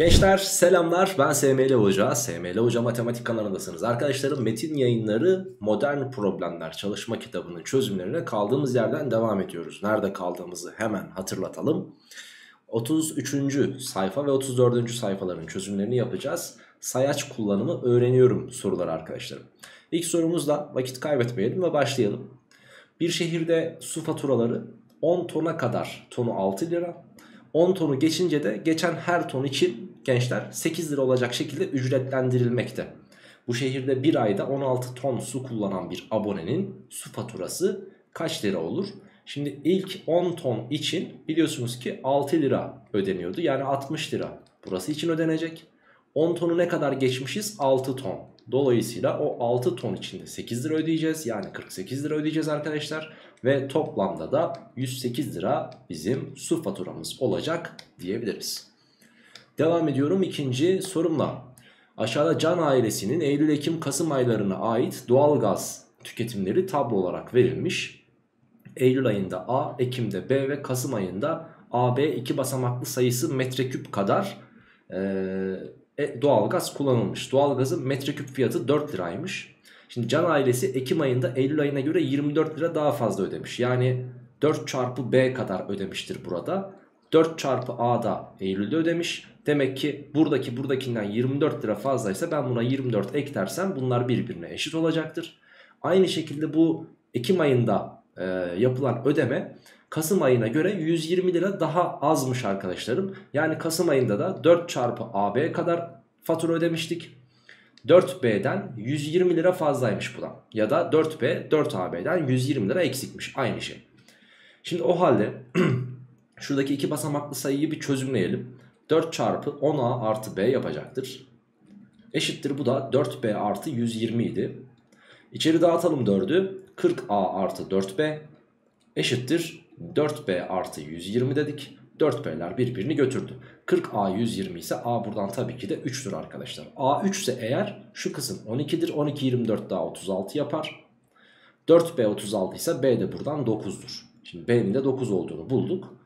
Gençler selamlar, ben SML Hoca, SML Hoca Matematik kanalındasınız. Arkadaşlarım, Metin Yayınları Modern Problemler çalışma kitabının çözümlerine kaldığımız yerden devam ediyoruz. Nerede kaldığımızı hemen hatırlatalım. 33. sayfa ve 34. sayfaların çözümlerini yapacağız. Sayaç kullanımı öğreniyorum soruları arkadaşlarım. İlk sorumuzda vakit kaybetmeyelim ve başlayalım. Bir şehirde su faturaları 10 tona kadar tonu 6 lira, 10 tonu geçince de geçen her ton için gençler 8 lira olacak şekilde ücretlendirilmekte. Bu şehirde bir ayda 16 ton su kullanan bir abonenin su faturası kaç lira olur? Şimdi ilk 10 ton için biliyorsunuz ki 6 lira ödeniyordu. Yani 60 lira burası için ödenecek. 10 tonu ne kadar geçmişiz? 6 ton. Dolayısıyla o 6 ton içinde 8 lira ödeyeceğiz. Yani 48 lira ödeyeceğiz arkadaşlar. Ve toplamda da 108 lira bizim su faturamız olacak diyebiliriz. Devam ediyorum ikinci sorumla. Aşağıda Can ailesinin Eylül-Ekim-Kasım aylarına ait doğalgaz tüketimleri tablo olarak verilmiş. Eylül ayında A, Ekim'de B ve Kasım ayında AB 2 basamaklı sayısı metreküp kadar doğalgaz kullanılmış. Doğalgazın metreküp fiyatı 4 liraymış. Şimdi Can ailesi Ekim ayında Eylül ayına göre 24 lira daha fazla ödemiş. Yani 4 çarpı B kadar ödemiştir burada. 4 çarpı A da Eylül'de ödemiş. Demek ki buradakinden 24 lira fazlaysa ben buna 24 eklersem bunlar birbirine eşit olacaktır. Aynı şekilde bu Ekim ayında yapılan ödeme Kasım ayına göre 120 lira daha azmış arkadaşlarım. Yani Kasım ayında da 4 çarpı AB kadar fatura ödemiştik. 4B'den 120 lira fazlaymış bu da. Ya da 4B 4AB'den 120 lira eksikmiş. Aynı şey. Şimdi o halde şuradaki iki basamaklı sayıyı bir çözümleyelim. 4 çarpı 10A artı B yapacaktır. Eşittir bu da 4B artı 120 idi. İçeri dağıtalım 4'ü. 40A artı 4B eşittir 4B artı 120 dedik. 4B'ler birbirini götürdü. 40A 120 ise A buradan tabii ki de 3'tür arkadaşlar. A 3 ise eğer şu kısım 12'dir. 12 24 daha 36 yapar. 4B 36 ise B de buradan 9'dur. Şimdi B'nin de 9 olduğunu bulduk.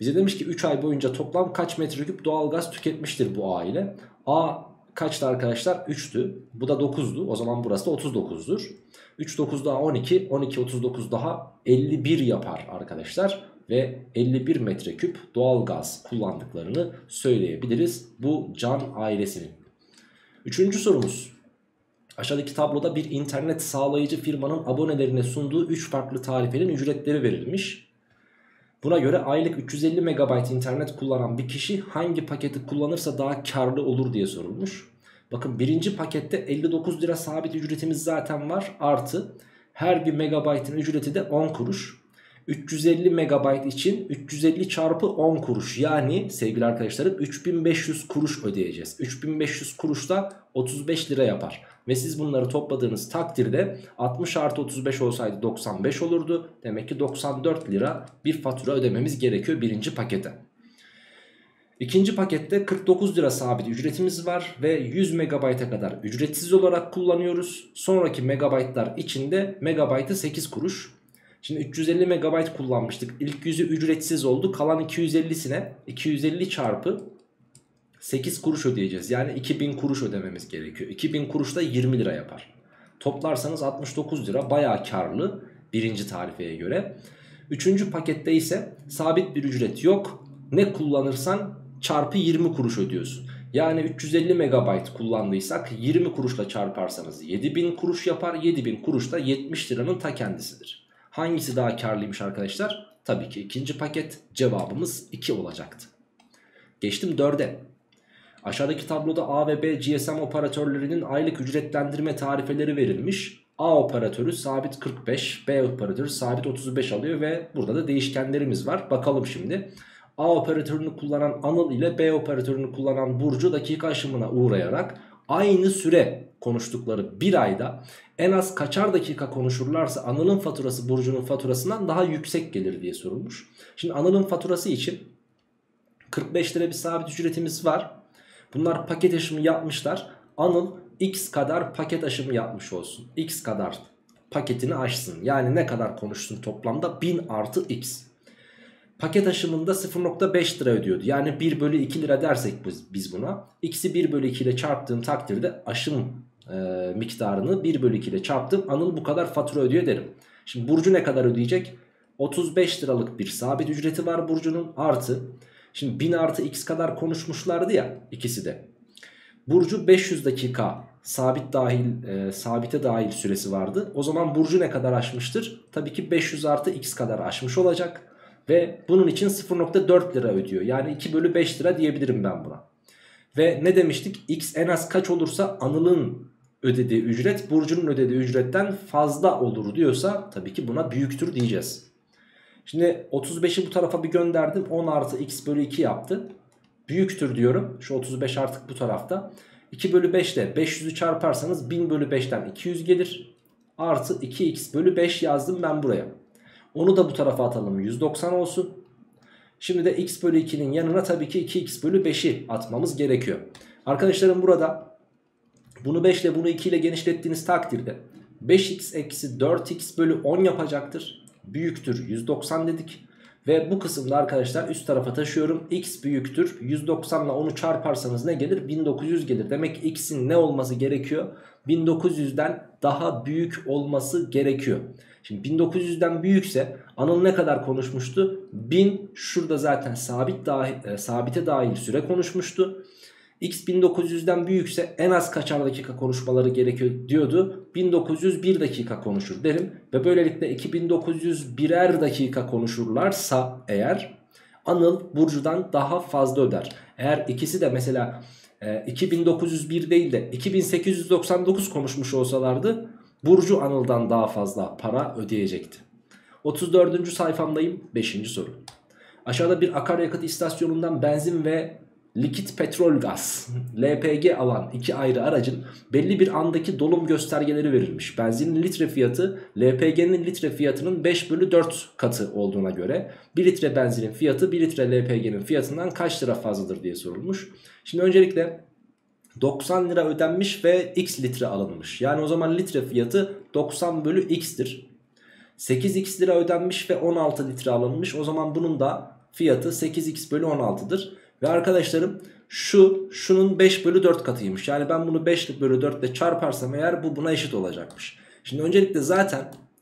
Bize demiş ki 3 ay boyunca toplam kaç metreküp doğalgaz tüketmiştir bu aile. A kaçtı arkadaşlar? 3'tü. Bu da 9'du. O zaman burası da 39'dur. 3 9 daha 12. 12 39 daha 51 yapar arkadaşlar. Ve 51 metreküp doğalgaz kullandıklarını söyleyebiliriz bu Can ailesinin. Üçüncü sorumuz. Aşağıdaki tabloda bir internet sağlayıcı firmanın abonelerine sunduğu 3 farklı tarifenin ücretleri verilmiş. Buna göre aylık 350 MB internet kullanan bir kişi hangi paketi kullanırsa daha karlı olur diye sorulmuş. Bakın birinci pakette 59 lira sabit ücretimiz zaten var. Artı her bir megabaytın ücreti de 10 kuruş. 350 MB için 350 çarpı 10 kuruş yani sevgili arkadaşlarım 3500 kuruş ödeyeceğiz. 3500 kuruş da 35 lira yapar. Ve siz bunları topladığınız takdirde 60 artı 35 olsaydı 95 olurdu. Demek ki 94 lira bir fatura ödememiz gerekiyor birinci pakete. İkinci pakette 49 lira sabit ücretimiz var ve 100 MB'a kadar ücretsiz olarak kullanıyoruz. Sonraki megabaytlar içinde megabaytı 8 kuruş. Şimdi 350 MB kullanmıştık. İlk 100'ü ücretsiz oldu. Kalan 250'sine 250 çarpı 8 kuruş ödeyeceğiz. Yani 2000 kuruş ödememiz gerekiyor. 2000 kuruş da 20 lira yapar. Toplarsanız 69 lira bayağı karlı birinci tarifeye göre. Üçüncü pakette ise sabit bir ücret yok. Ne kullanırsan çarpı 20 kuruş ödüyorsun. Yani 350 MB kullandıysak 20 kuruşla çarparsanız 7000 kuruş yapar. 7000 kuruş da 70 liranın ta kendisidir. Hangisi daha karlıymış arkadaşlar? Tabii ki ikinci paket, cevabımız 2 olacaktı. Geçtim 4'e. Aşağıdaki tabloda A ve B GSM operatörlerinin aylık ücretlendirme tarifeleri verilmiş. A operatörü sabit 45, B operatörü sabit 35 alıyor ve burada da değişkenlerimiz var. Bakalım şimdi. A operatörünü kullanan Anıl ile B operatörünü kullanan Burcu dakika aşımına uğrayarak aynı süre konuştukları bir ayda en az kaçar dakika konuşurlarsa Anıl'ın faturası Burcu'nun faturasından daha yüksek gelir diye sorulmuş. Şimdi Anıl'ın faturası için 45 lira bir sabit ücretimiz var. Bunlar paket aşımı yapmışlar. Anıl x kadar paket aşımı yapmış olsun. X kadar paketini aşsın. Yani ne kadar konuşsun toplamda? 1000 artı x. paket aşımında 0.5 lira ödüyordu. Yani 1 bölü 2 lira dersek biz buna. X'i 1 bölü 2 ile çarptığım takdirde aşım miktarını 1 bölü 2 ile çarptım. Anıl bu kadar fatura ödüyor derim. Şimdi Burcu ne kadar ödeyecek? 35 liralık bir sabit ücreti var Burcu'nun, artı. Şimdi 1000 artı x kadar konuşmuşlardı ya ikisi de. Burcu 500 dakika sabite dahil süresi vardı. O zaman Burcu ne kadar aşmıştır? Tabii ki 500 artı x kadar aşmış olacak. Ve bunun için 0.4 lira ödüyor. Yani 2 bölü 5 lira diyebilirim ben buna. Ve ne demiştik? X en az kaç olursa Anıl'ın ödediği ücret Burcu'nun ödediği ücretten fazla olur diyorsa tabii ki buna büyüktür diyeceğiz. Şimdi 35'i bu tarafa bir gönderdim. 10 artı x bölü 2 yaptı. Büyüktür diyorum. Şu 35 artık bu tarafta. 2 bölü 5 ile 500'ü çarparsanız 1000 bölü 5'ten 200 gelir. Artı 2x bölü 5 yazdım ben buraya. Onu da bu tarafa atalım, 190 olsun. Şimdi de x bölü 2'nin yanına tabii ki 2x bölü 5'i atmamız gerekiyor. Arkadaşlarım burada bunu 5 ile bunu 2 ile genişlettiğiniz takdirde 5x eksi 4x bölü 10 yapacaktır. Büyüktür 190 dedik. Ve bu kısımda arkadaşlar üst tarafa taşıyorum. X büyüktür 190 ile 10'u çarparsanız ne gelir? 1900 gelir. Demek x'in ne olması gerekiyor? 1900'den daha büyük olması gerekiyor. Şimdi 1900'den büyükse Anıl ne kadar konuşmuştu? 1000, şurada zaten sabite dahil süre konuşmuştu. X 1900'den büyükse en az kaçar dakika konuşmaları gerekiyor diyordu. 1901 dakika konuşur derim. Ve böylelikle 2901'er dakika konuşurlarsa eğer Anıl Burcu'dan daha fazla öder. Eğer ikisi de mesela 2901 değil de 2899 konuşmuş olsalardı Burcu Anıl'dan daha fazla para ödeyecekti. 34. sayfamdayım, 5. soru. Aşağıda bir akaryakıt istasyonundan benzin ve likit petrol gaz LPG alan iki ayrı aracın belli bir andaki dolum göstergeleri verilmiş. Benzinin litre fiyatı LPG'nin litre fiyatının 5 bölü 4 katı olduğuna göre 1 litre benzinin fiyatı 1 litre LPG'nin fiyatından kaç lira fazladır diye sorulmuş. Şimdi öncelikle 90 lira ödenmiş ve x litre alınmış. Yani o zaman litre fiyatı 90 bölü x'tir. 8x lira ödenmiş ve 16 litre alınmış. O zaman bunun da fiyatı 8x bölü 16'dır. Ve arkadaşlarım şunun 5 bölü 4 katıymış. Yani ben bunu 5 bölü 4 ile çarparsam eğer bu buna eşit olacakmış. Şimdi öncelikle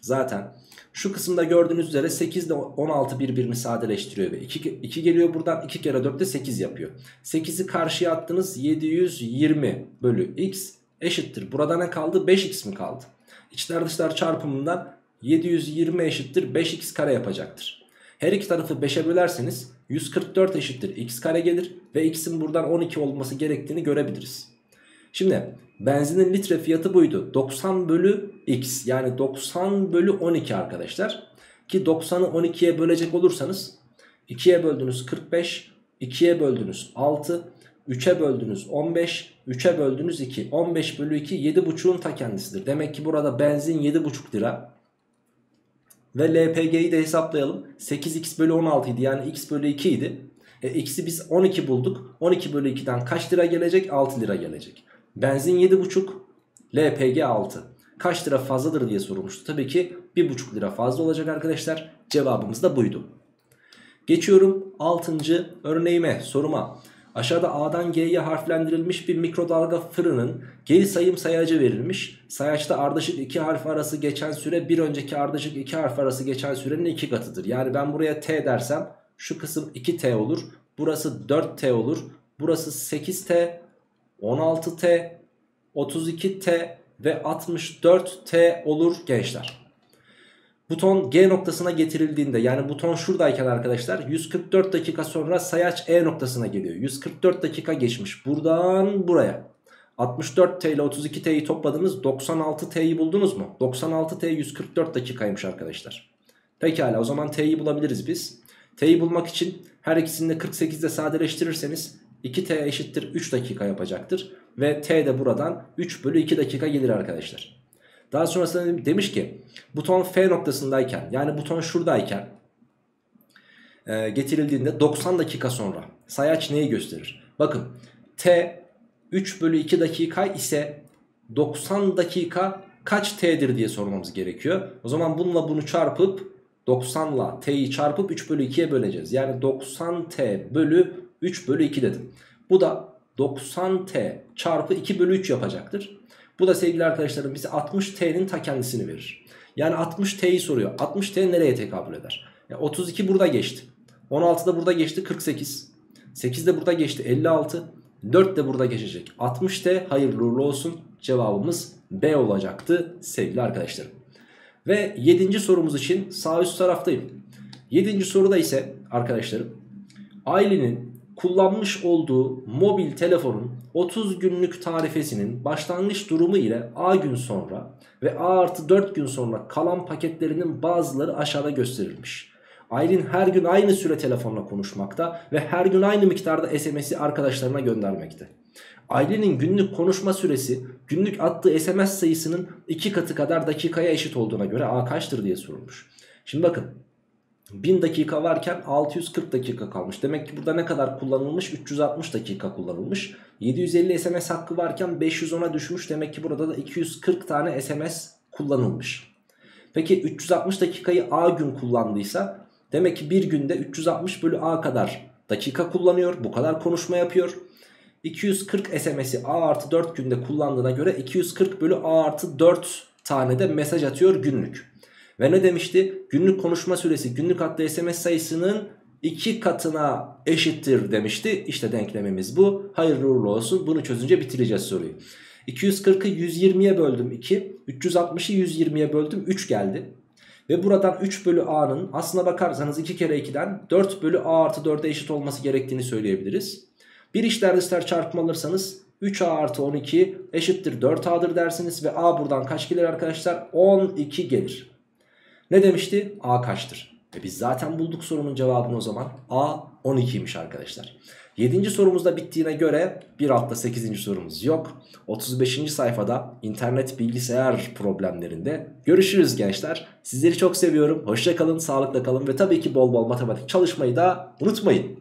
zaten şu kısımda gördüğünüz üzere 8 ile 16 birbirini sadeleştiriyor. Ve 2 geliyor buradan, 2 kere 4 de 8 yapıyor. 8'i karşıya attınız, 720 bölü x eşittir. Burada ne kaldı? 5x mi kaldı? İçler dışlar çarpımından 720 eşittir 5x kare yapacaktır. Her iki tarafı 5'e bölerseniz 144 eşittir x kare gelir ve x'in buradan 12 olması gerektiğini görebiliriz. Şimdi benzinin litre fiyatı buydu. 90 bölü x, yani 90 bölü 12 arkadaşlar. Ki 90'ı 12'ye bölecek olursanız 2'ye böldünüz 45, 2'ye böldünüz 6, 3'e böldünüz 15, 3'e böldünüz 2. 15 bölü 2 7,5'un ta kendisidir. Demek ki burada benzin 7,5 lira. Ve LPG'yi de hesaplayalım. 8x bölü 16 idi. Yani x bölü 2 idi. X'i biz 12 bulduk. 12 bölü 2'den kaç lira gelecek? 6 lira gelecek. Benzin 7,5. LPG 6. Kaç lira fazladır diye sorulmuştu. Tabii ki 1,5 lira fazla olacak arkadaşlar. Cevabımız da buydu. Geçiyorum 6. örneğime, soruma. Aşağıda A'dan G'ye harflendirilmiş bir mikrodalga fırının geri sayım sayacı verilmiş. Sayaçta ardışık 2 harf arası geçen süre bir önceki ardışık 2 harf arası geçen sürenin 2 katıdır. Yani ben buraya T dersem şu kısım 2T olur. Burası 4T olur. Burası 8T, 16T, 32T ve 64T olur gençler. Buton G noktasına getirildiğinde, yani buton şuradayken arkadaşlar 144 dakika sonra sayaç E noktasına geliyor. 144 dakika geçmiş buradan buraya. 64T ile 32T'yi topladınız, 96T'yi buldunuz mu? 96T 144 dakikaymış arkadaşlar. Pekala, o zaman T'yi bulabiliriz biz. T'yi bulmak için her ikisini de 48 ile sadeleştirirseniz 2T eşittir 3 dakika yapacaktır. Ve T de buradan 3 bölü 2 dakika gelir arkadaşlar. Daha sonrasında demiş ki buton F noktasındayken, yani buton şuradayken getirildiğinde 90 dakika sonra sayaç neyi gösterir? Bakın T 3 bölü 2 dakika ise 90 dakika kaç T'dir diye sormamız gerekiyor. O zaman bununla bunu çarpıp 90'la t'yi çarpıp 3 bölü 2'ye böleceğiz. Yani 90t bölü 3 bölü 2 dedim. Bu da 90t çarpı 2 bölü 3 yapacaktır. Bu da sevgili arkadaşlarım bize 60t'nin ta kendisini verir. Yani 60t'yi soruyor. 60t nereye tekabül eder? Yani 32 burada geçti. 16 da burada geçti. 48. 8 de burada geçti. 56. 4 de burada geçecek. 60t hayırlı uğurlu olsun. Cevabımız B olacaktı sevgili arkadaşlarım. Ve 7. sorumuz için sağ üst taraftayım. 7. soruda ise arkadaşlarım ailenin kullanmış olduğu mobil telefonun 30 günlük tarifesinin başlangıç durumu ile A gün sonra ve A artı 4 gün sonra kalan paketlerinin bazıları aşağıda gösterilmiş. Aylin her gün aynı süre telefonla konuşmakta ve her gün aynı miktarda SMS'i arkadaşlarına göndermekte. Aylin'in günlük konuşma süresi günlük attığı SMS sayısının 2 katı kadar dakikaya eşit olduğuna göre A kaçtır diye sorulmuş. Şimdi bakın 1000 dakika varken 640 dakika kalmış. Demek ki burada ne kadar kullanılmış? 360 dakika kullanılmış. 750 SMS hakkı varken 510'a düşmüş. Demek ki burada da 240 tane SMS kullanılmış. Peki 360 dakikayı A gün kullandıysa demek ki bir günde 360 bölü A kadar dakika kullanıyor. Bu kadar konuşma yapıyor. 240 SMS'i A artı 4 günde kullandığına göre 240 bölü A artı 4 tane de mesaj atıyor günlük. Ve ne demişti? Günlük konuşma süresi günlük attığı SMS sayısının 2 katına eşittir demişti. İşte denklemimiz bu. Hayırlı uğurlu olsun. Bunu çözünce bitireceğiz soruyu. 240'ı 120'ye böldüm 2. 360'ı 120'ye böldüm 3 geldi. Ve buradan 3 bölü A'nın aslına bakarsanız 2 kere 2'den 4 bölü A artı 4'e eşit olması gerektiğini söyleyebiliriz. Bir işler dışlar çarpma alırsanız 3A artı 12 eşittir 4A'dır dersiniz. Ve A buradan kaç gelir arkadaşlar? 12 gelir. Ne demişti? A kaçtır? Biz zaten bulduk sorunun cevabını o zaman. A 12'ymiş arkadaşlar. 7. sorumuzda bittiğine göre bir altta 8. sorumuz yok. 35. sayfada internet bilgisayar problemlerinde görüşürüz gençler. Sizleri çok seviyorum. Hoşça kalın, sağlıkla kalın ve tabii ki bol bol matematik çalışmayı da unutmayın.